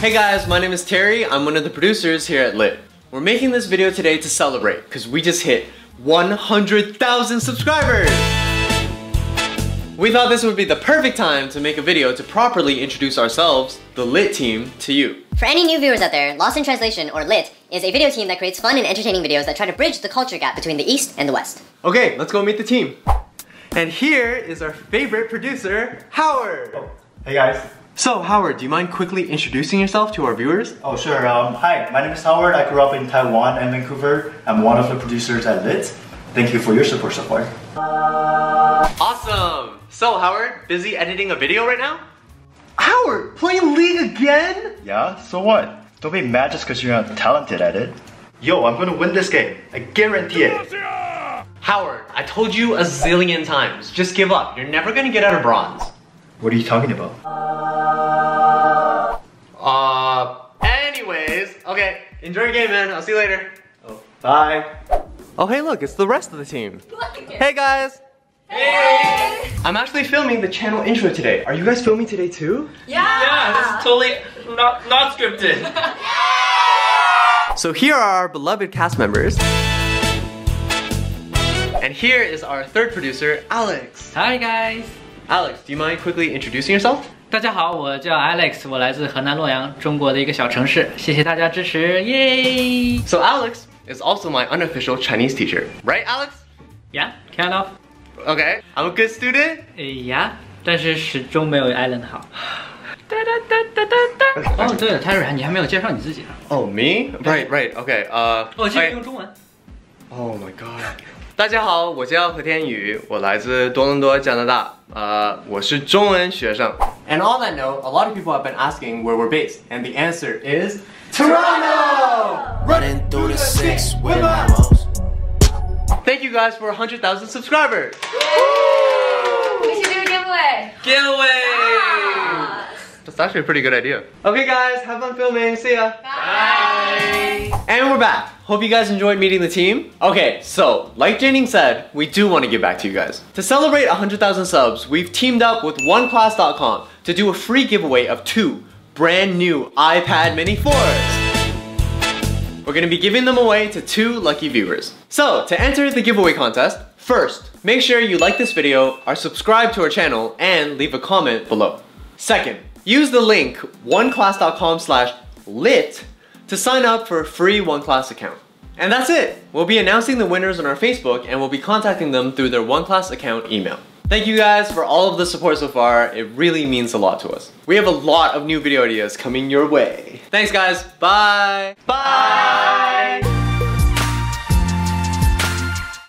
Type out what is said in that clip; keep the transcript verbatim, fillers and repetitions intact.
Hey guys, my name is Terry. I'm one of the producers here at Lit. We're making this video today to celebrate because we just hit one hundred thousand subscribers! We thought this would be the perfect time to make a video to properly introduce ourselves, the Lit team, to you. For any new viewers out there, Lost in Translation, or Lit, is a video team that creates fun and entertaining videos that try to bridge the culture gap between the East and the West. Okay, let's go meet the team. And here is our favorite producer, Howard! Oh, hey guys. So Howard, do you mind quickly introducing yourself to our viewers? Oh sure, um, hi, my name is Howard. I grew up in Taiwan and Vancouver. I'm one of the producers at Lit. Thank you for your support so far. Awesome! So Howard, busy editing a video right now? Howard, playing League again? Yeah, so what? Don't be mad just because you're not talented at it. Yo, I'm gonna win this game. I guarantee it. Howard, I told you a zillion times. Just give up. You're never gonna get out of bronze. What are you talking about? Uh, anyways, okay. Enjoy your game, man. I'll see you later. Oh, bye. Oh, hey, look, it's the rest of the team. Hey, guys. Hey! I'm actually filming the channel intro today. Are you guys filming today too? Yeah! Yeah, this is totally not, not scripted. Yeah! So here are our beloved cast members. And here is our third producer, Alex. Hi guys! Alex, do you mind quickly introducing yourself? 大家好，我叫 Alex， 我来自河南洛阳，中国的一个小城市。谢谢大家支持，耶！ So Alex is also my unofficial Chinese teacher, right Alex? Yeah, kind of. Okay, I'm a good student. Yeah, 但是始终没有 Alan 好。哦，对了 ，Terry， 你还没有介绍你自己呢。Oh me? Right, right. Okay. 呃，哦，继续用中文。Oh my god. 大家好，我叫何天宇，我来自多伦多，加拿大。呃，我是中文学生。And all I know, a lot of people have been asking where we're based, and the answer is Toronto. Running through the six with us. Thank you guys for one hundred thousand subscribers! Woo! We should do a giveaway! Giveaway! Yes. That's actually a pretty good idea. Okay guys, have fun filming, see ya! Bye! Bye. And we're back! Hope you guys enjoyed meeting the team. Okay, so, like Janing said, we do want to give back to you guys. To celebrate one hundred thousand subs, we've teamed up with One Class dot com to do a free giveaway of two brand new iPad Mini fours! We're gonna be giving them away to two lucky viewers. So, to enter the giveaway contest, first, make sure you like this video, are subscribed to our channel, and leave a comment below. Second, use the link one class dot com slash lit to sign up for a free OneClass account. And that's it! We'll be announcing the winners on our Facebook, and we'll be contacting them through their OneClass account email. Thank you guys for all of the support so far, it really means a lot to us. We have a lot of new video ideas coming your way. Thanks guys, bye! Bye! Bye.